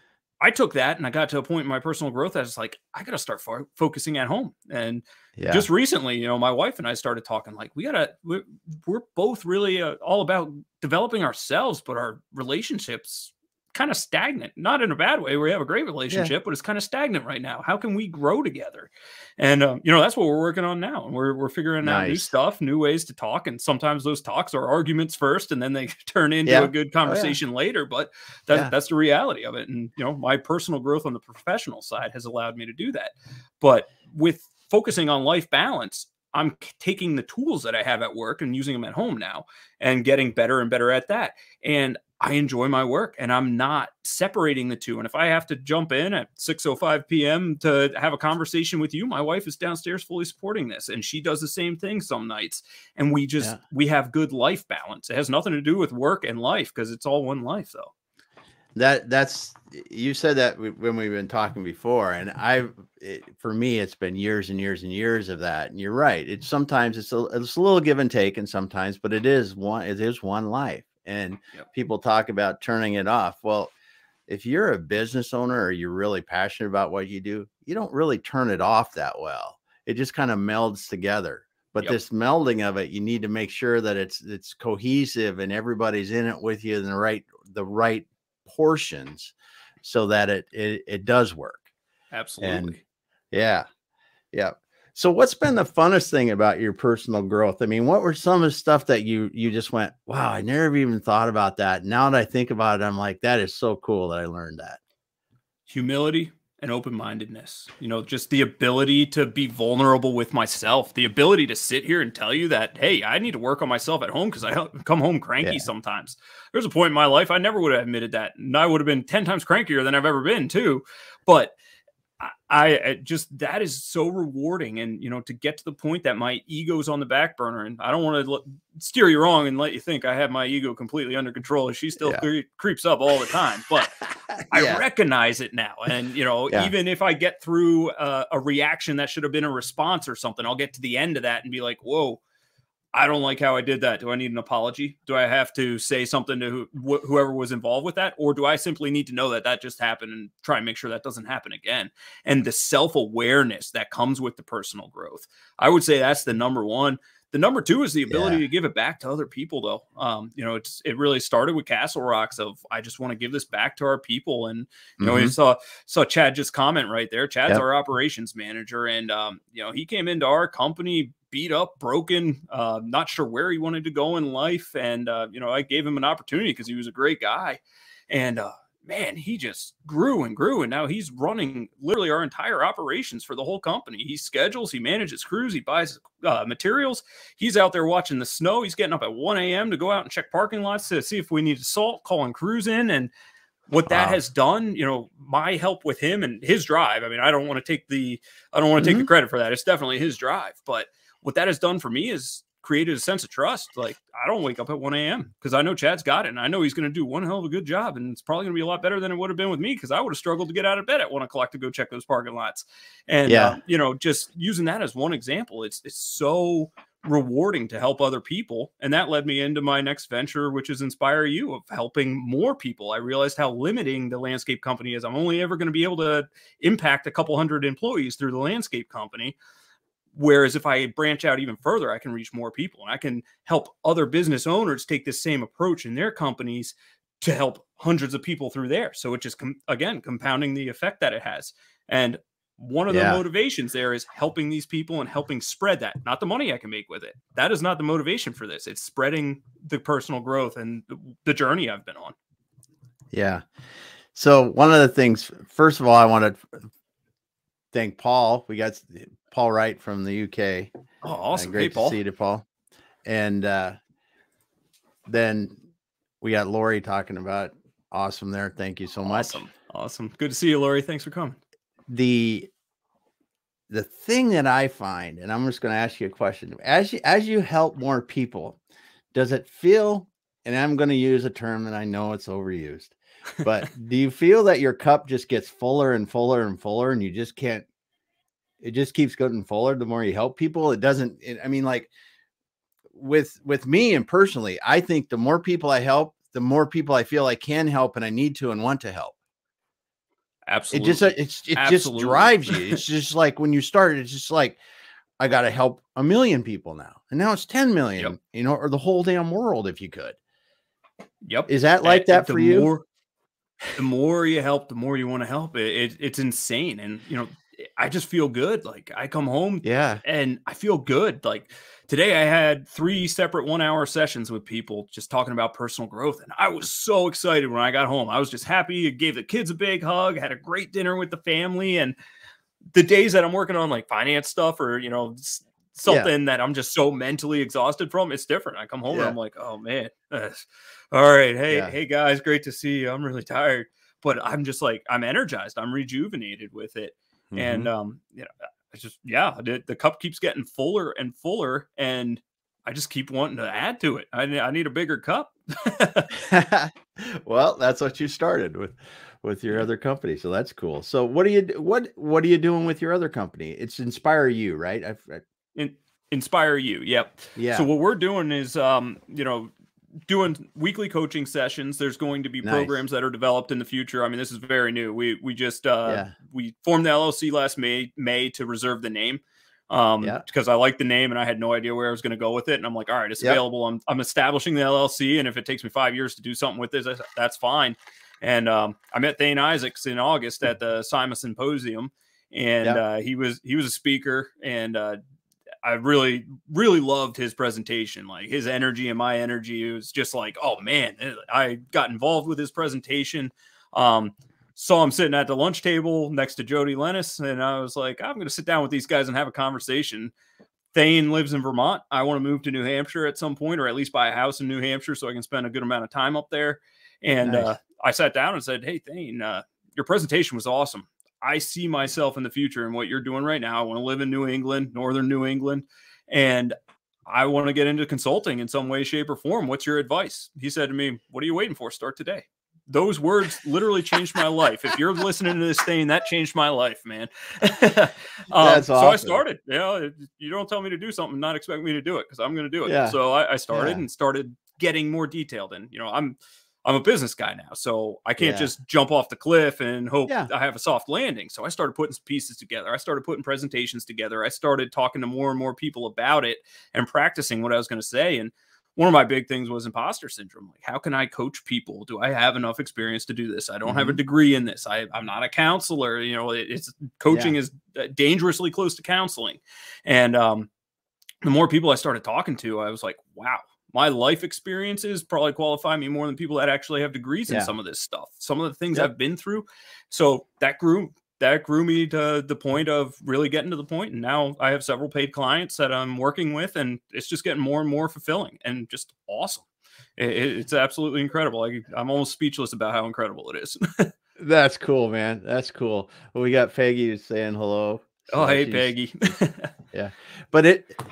I took that and I got to a point in my personal growth. I was like, I got to start fo focusing at home. And yeah. just recently, you know, my wife and I started talking like we got to, we're, we're both really uh, all about developing ourselves, but our relationships kind of stagnant, not in a bad way. We have a great relationship, yeah. but it's kind of stagnant right now. How can we grow together? And, um, you know, that's what we're working on now. And we're, we're figuring nice. out new stuff, new ways to talk. And sometimes those talks are arguments first, and then they turn into yeah. a good conversation oh, yeah. later. But that, yeah. that's the reality of it. And, you know, my personal growth on the professional side has allowed me to do that. But with focusing on life balance, I'm taking the tools that I have at work and using them at home now and getting better and better at that. And I enjoy my work and I'm not separating the two. And if I have to jump in at six oh five p m to have a conversation with you, my wife is downstairs fully supporting this. And she does the same thing some nights. And we just, yeah. we have good life balance. It has nothing to do with work and life because it's all one life though. That that's, you said that when we've been talking before, and I've, it, for me, it's been years and years and years of that. And you're right. It's sometimes it's a, it's a little give and take and sometimes, but it is one, it is one life. And yep. people talk about turning it off. Well, if you're a business owner or you're really passionate about what you do, you don't really turn it off that well. It just kind of melds together. But yep. this melding of it, you need to make sure that it's, it's cohesive and everybody's in it with you in the right, the right portions so that it, it, it does work. Absolutely. And yeah. Yeah. So what's been the funnest thing about your personal growth? I mean, what were some of the stuff that you, you just went, wow, I never even thought about that. Now that I think about it, I'm like, that is so cool that I learned that. Humility and open-mindedness, you know, just the ability to be vulnerable with myself, the ability to sit here and tell you that, hey, I need to work on myself at home because I come home cranky yeah. sometimes. There's a point in my life I never would have admitted that. And I would have been ten times crankier than I've ever been too. But I, I just, that is so rewarding. And, you know, to get to the point that my ego's on the back burner, and I don't want to steer you wrong and let you think I have my ego completely under control, and she still yeah. cre creeps up all the time, but yeah. I recognize it now. And, you know, yeah. even if I get through uh, a reaction that should have been a response or something, I'll get to the end of that and be like, whoa, I don't like how I did that. Do I need an apology? Do I have to say something to who, wh whoever was involved with that? Or do I simply need to know that that just happened and try and make sure that doesn't happen again? And the self-awareness that comes with the personal growth, I would say that's the number one. The number two is the ability yeah. to give it back to other people though. Um, you know, it's, it really started with Kasel Rocks of, I just want to give this back to our people. And, you know, mm-hmm. we saw, saw Chad just comment right there. Chad's yep. our operations manager. And, um, you know, he came into our company beat up, broken, uh, not sure where he wanted to go in life. And, uh, you know, I gave him an opportunity cause he was a great guy. And, uh, man, he just grew and grew. And now he's running literally our entire operations for the whole company. He schedules, he manages crews, he buys uh, materials. He's out there watching the snow. He's getting up at one A M to go out and check parking lots to see if we need to salt, calling crews in. And what that wow. has done, you know, my help with him and his drive. I mean, I don't want to take the, I don't want to mm-hmm. take the credit for that. It's definitely his drive. But what that has done for me is created a sense of trust. Like, I don't wake up at one A M because I know Chad's got it and I know he's going to do one hell of a good job. And it's probably going to be a lot better than it would have been with me because I would have struggled to get out of bed at one o'clock to go check those parking lots. And, yeah. uh, you know, just using that as one example, it's, it's so rewarding to help other people. And that led me into my next venture, which is Inspire You, of helping more people. I realized how limiting the landscape company is. I'm only ever going to be able to impact a couple hundred employees through the landscape company. Whereas if I branch out even further, I can reach more people and I can help other business owners take this same approach in their companies to help hundreds of people through there. So it just, com again, compounding the effect that it has. And one of yeah. the motivations there is helping these people and helping spread that, not the money I can make with it. That is not the motivation for this. It's spreading the personal growth and the journey I've been on. Yeah. So one of the things, first of all, I want to thank Paul. We got Paul Wright from the U K. Oh, awesome. Uh, great hey, to Paul. see you, Paul. And uh, then we got Lori talking about awesome there. Thank you so much. Awesome. Awesome. Good to see you, Lori. Thanks for coming. The, the thing that I find, and I'm just going to ask you a question. As you, as you help more people, does it feel, and I'm going to use a term that I know it's overused, but do you feel that your cup just gets fuller and fuller and fuller and you just can't, it just keeps getting fuller the more you help people? It doesn't, it, I mean, like with, with me and personally, I think the more people I help, the more people I feel I can help and I need to and want to help. Absolutely. It just, it's, it Absolutely. just drives you. It's just like when you started, it's just like, I got to help a million people now. And now it's ten million, yep. you know, or the whole damn world, if you could. Yep. Is that like I, that for you? More, the more you help, the more you want to help. It, it, it's insane. And, you know, I just feel good. Like I come home yeah. and I feel good. Like today I had three separate one hour sessions with people just talking about personal growth. And I was so excited when I got home. I was just happy. I gave the kids a big hug, had a great dinner with the family. And the days that I'm working on like finance stuff or, you know, something yeah. that I'm just so mentally exhausted from, it's different. I come home yeah. and I'm like, oh man, all right. Hey, yeah. hey guys, great to see you. I'm really tired, but I'm just like, I'm energized. I'm rejuvenated with it. Mm-hmm. And, um, you know, it's just, yeah, the, the cup keeps getting fuller and fuller, and I just keep wanting to add to it. I, I need a bigger cup. Well, that's what you started with, with your other company. So that's cool. So what are you, what, what are you doing with your other company? It's Inspire You, right? I've, I... In, Inspire You. Yep. Yeah. So what we're doing is, um, you know, doing weekly coaching sessions. There's going to be nice. Programs that are developed in the future. I mean, this is very new. We, we just, uh, yeah. we formed the L L C last May, May to reserve the name. Um, yeah. because I like the name and I had no idea where I was going to go with it. And I'm like, all right, it's yep. available. I'm, I'm establishing the L L C. And if it takes me five years to do something with this, that's fine. And, um, I met Thane Isaacs in August at the Sima Symposium, and, yep. uh, he was, he was a speaker, and, uh, I really, really loved his presentation. Like, his energy and my energy, it was just like, oh man, I got involved with his presentation. Um, saw him sitting at the lunch table next to Jody Lennis, and I was like, I'm going to sit down with these guys and have a conversation. Thane lives in Vermont. I want to move to New Hampshire at some point, or at least buy a house in New Hampshire so I can spend a good amount of time up there. And nice. uh, I sat down and said, hey, Thane, uh, your presentation was awesome. I see myself in the future and what you're doing right now. I want to live in New England, Northern New England, and I want to get into consulting in some way, shape, or form. What's your advice? He said to me, what are you waiting for? Start today. Those words literally changed my life. If you're listening to this thing, that changed my life, man. um, That's awesome. So I started. You know, you don't tell me to do something and not expect me to do it, because I'm going to do it. Yeah. So I, I started yeah. and started getting more detailed. And, you know, I'm, I'm a business guy now, so I can't yeah. just jump off the cliff and hope yeah. I have a soft landing. So I started putting pieces together. I started putting presentations together. I started talking to more and more people about it and practicing what I was going to say. And one of my big things was imposter syndrome. Like, how can I coach people? Do I have enough experience to do this? I don't mm-hmm. have a degree in this. I, I'm not a counselor. You know, it, it's coaching yeah. is dangerously close to counseling. And um, the more people I started talking to, I was like, wow. My life experiences probably qualify me more than people that actually have degrees in yeah. some of this stuff, some of the things yeah. I've been through. So that grew, that grew me to the point of really getting to the point. And now I have several paid clients that I'm working with, and it's just getting more and more fulfilling and just awesome. It, it's absolutely incredible. I, I'm almost speechless about how incredible it is. That's cool, man. That's cool. Well, we got Peggy saying hello. So oh, hey, Peggy. yeah. But it,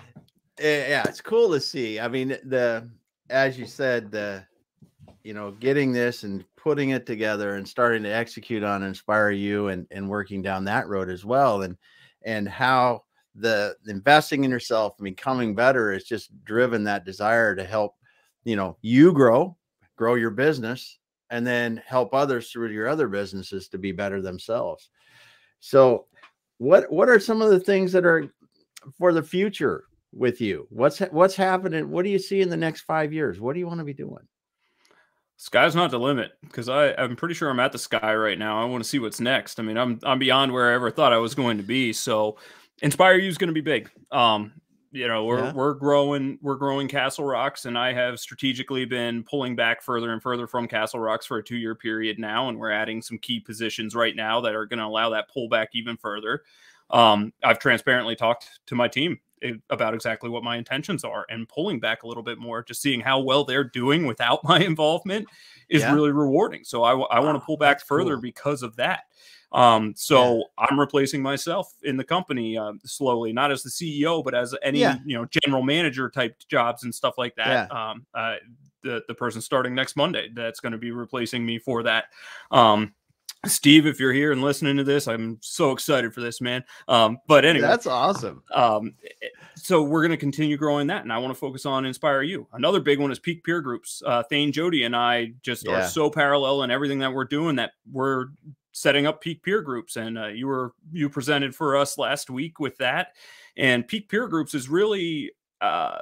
yeah, it's cool to see. I mean, the, as you said, the, you know, getting this and putting it together and starting to execute on Inspire You, and, and working down that road as well. And, and how the investing in yourself and becoming better is just driven that desire to help, you know, you grow, grow your business, and then help others through your other businesses to be better themselves. So what, what are some of the things that are for the future with you? What's, what's happening? What do you see in the next five years? What do you want to be doing? Sky's not the limit, because I, I'm pretty sure I'm at the sky right now. I want to see what's next. I mean, I'm, I'm beyond where I ever thought I was going to be. So Inspire You is going to be big. Um, you know, we're, yeah. we're growing, we're growing Kasel Rocks, and I have strategically been pulling back further and further from Kasel Rocks for a two year period now. And we're adding some key positions right now that are going to allow that pullback even further. Um, I've transparently talked to my team about exactly what my intentions are, and pulling back a little bit more, just seeing how well they're doing without my involvement is yeah. really rewarding. So I, I wow, want to pull back further cool. because of that. Um, so yeah. I'm replacing myself in the company uh, slowly, not as the C E O, but as any, yeah. you know, general manager type jobs and stuff like that. Yeah. Um, uh, the, the person starting next Monday, that's going to be replacing me for that. Um, Steve, if you're here and listening to this, I'm so excited for this, man. Um, but anyway, that's awesome. Um, so we're going to continue growing that. And I want to focus on Inspire You. Another big one is Peak Peer Groups. Uh, Thane, Jody, and I just yeah. are so parallel in everything that we're doing that we're setting up Peak Peer Groups. And uh, you were, you presented for us last week with that. And Peak Peer Groups is really uh,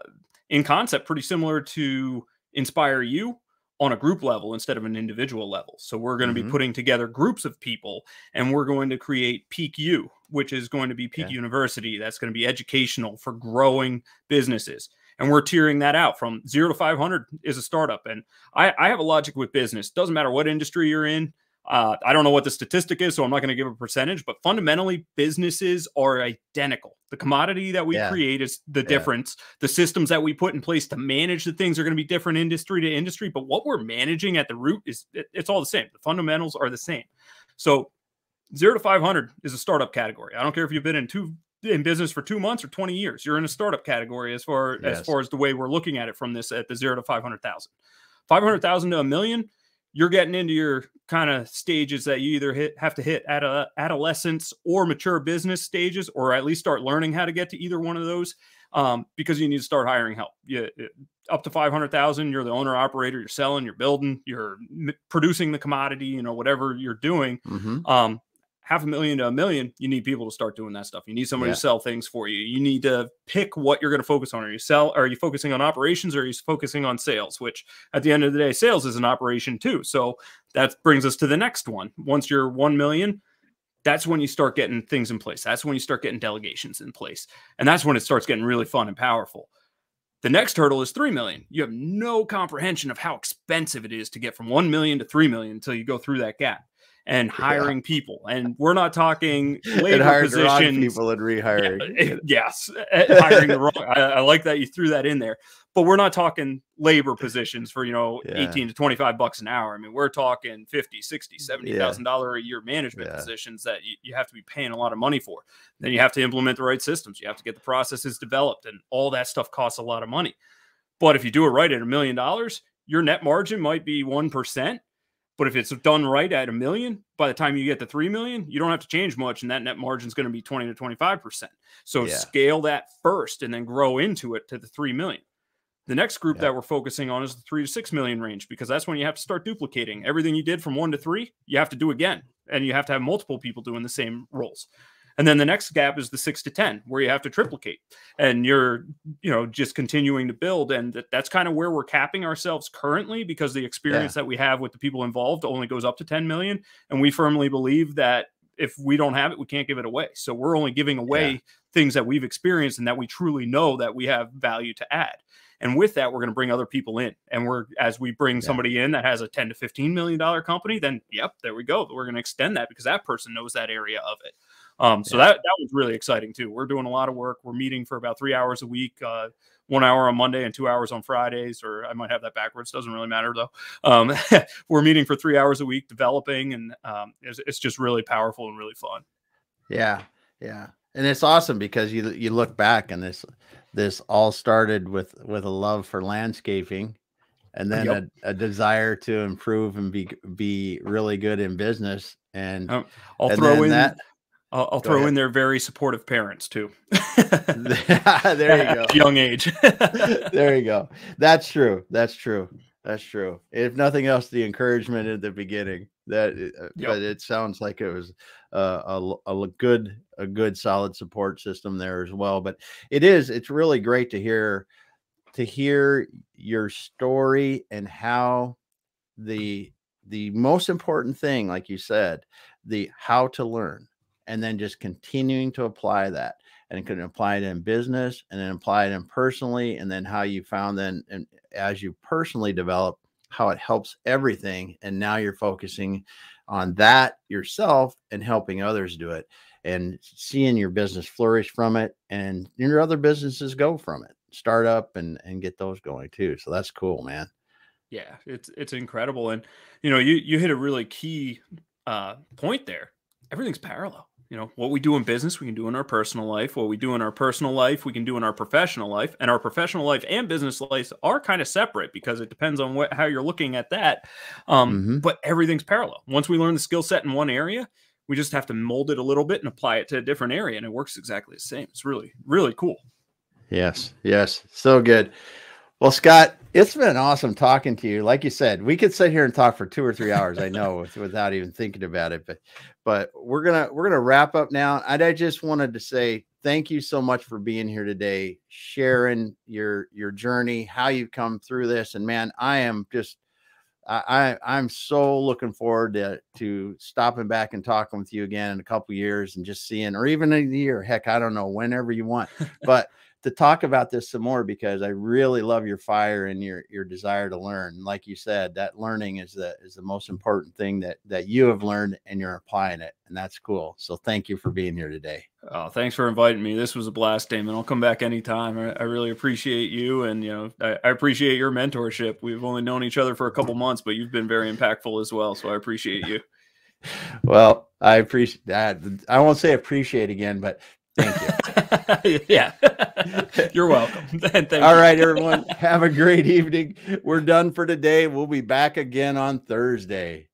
in concept, pretty similar to Inspire You, on a group level instead of an individual level. So we're going to mm-hmm. be putting together groups of people, and we're going to create Peak U, which is going to be Peak yeah. University. That's going to be educational for growing businesses. And we're tiering that out from zero to five hundred is a startup. And I, I have a logic with business. Doesn't matter what industry you're in. Uh, I don't know what the statistic is, so I'm not going to give a percentage, but fundamentally businesses are identical. The commodity that we yeah. create is the yeah. difference. The systems that we put in place to manage the things are going to be different industry to industry, but what we're managing at the root is it, it's all the same. The fundamentals are the same. So zero to five hundred is a startup category. I don't care if you've been in two in business for two months or twenty years, you're in a startup category as far, yes. as far as the way we're looking at it from this at the zero to five hundred thousand, five hundred thousand to a million. You're getting into your kind of stages that you either hit, have to hit at a adolescence or mature business stages, or at least start learning how to get to either one of those, um, because you need to start hiring help. You, up to five hundred thousand, you're the owner operator, you're selling, you're building, you're producing the commodity, you know, whatever you're doing. Mm-hmm. um, half a million to a million, you need people to start doing that stuff. You need somebody yeah. to sell things for you. You need to pick what you're going to focus on. Are you sell? Are you focusing on operations, or are you focusing on sales? Which at the end of the day, sales is an operation too. So that brings us to the next one. Once you're one million, that's when you start getting things in place. That's when you start getting delegations in place. And that's when it starts getting really fun and powerful. The next hurdle is three million. You have no comprehension of how expensive it is to get from one million to three million until you go through that gap. And hiring yeah. people. And we're not talking labor hired positions. People and rehiring. Yeah, yes. Hiring the wrong. I, I like that you threw that in there. But we're not talking labor positions for, you know, yeah. eighteen to twenty-five bucks an hour. I mean, we're talking fifty, sixty, seventy thousand yeah. dollars a year management yeah. positions that you, you have to be paying a lot of money for. Then you have to implement the right systems. You have to get the processes developed, and all that stuff costs a lot of money. But if you do it right at a million dollars, your net margin might be one percent. But if it's done right at a million, by the time you get to three million, you don't have to change much. And that net margin is going to be twenty to twenty-five percent. So yeah. scale that first and then grow into it to the three million. The next group yeah. that we're focusing on is the three to six million range, because that's when you have to start duplicating everything you did from one to three. You have to do again, and you have to have multiple people doing the same roles. And then the next gap is the six to ten, where you have to triplicate, and you're, you know, just continuing to build. And that, that's kind of where we're capping ourselves currently, because the experience yeah. that we have with the people involved only goes up to ten million. And we firmly believe that if we don't have it, we can't give it away. So we're only giving away yeah. things that we've experienced and that we truly know that we have value to add. And with that, we're going to bring other people in. And we're, as we bring yeah. somebody in that has a ten to fifteen million dollar company, then yep, there we go. We're going to extend that because that person knows that area of it. Um, so yeah. that, that was really exciting too. We're doing a lot of work. We're meeting for about three hours a week, uh, one hour on Monday and two hours on Fridays, or I might have that backwards. Doesn't really matter though. Um, we're meeting for three hours a week developing, and um, it's, it's just really powerful and really fun. Yeah. Yeah. And it's awesome because you, you look back, and this, this all started with, with a love for landscaping, and then yep. a, a desire to improve and be, be really good in business. And um, I'll and throw in that. I'll, I'll throw ahead. in their very supportive parents too. There you go. Young age. There you go. That's true. That's true. That's true. If nothing else, the encouragement at the beginning. That, yep. but it sounds like it was uh, a a good a good solid support system there as well. But it is. It's really great to hear to hear your story, and how the the most important thing, like you said, the how to learn. And then just continuing to apply that, and can apply it in business, and then apply it in personally. And then how you found then, and as you personally develop, how it helps everything. And now you're focusing on that yourself and helping others do it, and seeing your business flourish from it, and your other businesses go from it, start up and, and get those going too. So that's cool, man. Yeah, it's, it's incredible. And you know, you, you hit a really key uh, point there. Everything's parallel. You know, what we do in business, we can do in our personal life. What we do in our personal life, we can do in our professional life. And our professional life and business life are kind of separate, because it depends on what, how you're looking at that. Um, mm-hmm. But everything's parallel. Once we learn the skill set in one area, we just have to mold it a little bit and apply it to a different area. And it works exactly the same. It's really, really cool. Yes. Yes. So good. Well, Scott, it's been awesome talking to you. Like you said, we could sit here and talk for two or three hours. I know with, without even thinking about it, but, but we're going to, we're going to wrap up now. And I just wanted to say, thank you so much for being here today, sharing your, your journey, how you've come through this. And man, I am just, I, I I'm so looking forward to, to stopping back and talking with you again in a couple of years, and just seeing, or even a year, heck, I don't know, whenever you want, but to talk about this some more, because I really love your fire and your, your desire to learn. Like you said, that learning is the, is the most important thing that, that you have learned, and you're applying it. And that's cool. So thank you for being here today. Oh, thanks for inviting me. This was a blast, Damon. I'll come back anytime. I, I really appreciate you. And, you know, I, I appreciate your mentorship. We've only known each other for a couple months, but you've been very impactful as well. So I appreciate you. Well, I appreciate that. I won't say appreciate again, but thank you. Yeah. You're welcome. Thank All you. Right, everyone. Have a great evening. We're done for today. We'll be back again on Thursday.